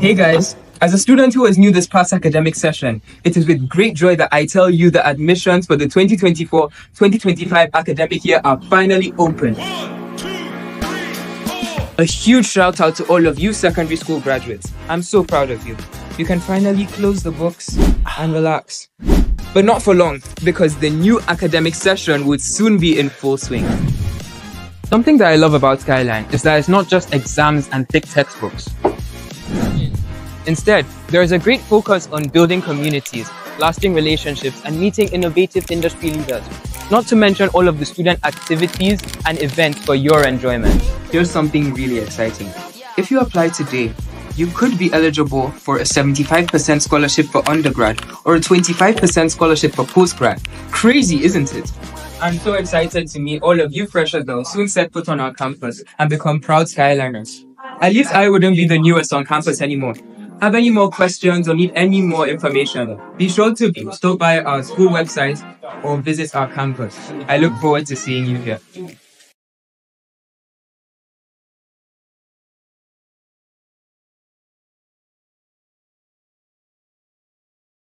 Hey guys, as a student who is new this past academic session, it is with great joy that I tell you the admissions for the 2024-2025 academic year are finally open. One, two, three, four. A huge shout out to all of you secondary school graduates. I'm so proud of you. You can finally close the books and relax. But not for long, because the new academic session would soon be in full swing. Something that I love about Skyline is that it's not just exams and thick textbooks. Instead, there is a great focus on building communities, lasting relationships, and meeting innovative industry leaders, not to mention all of the student activities and events for your enjoyment. Here's something really exciting. If you apply today, you could be eligible for a 75% scholarship for undergrad or a 25% scholarship for postgrad. Crazy, isn't it? I'm so excited to meet all of you freshers that will soon set foot on our campus and become proud Skyliners. At least I wouldn't be the newest on campus anymore. Have any more questions or need any more information? Be sure to stop by our school website or visit our campus. I look forward to seeing you here.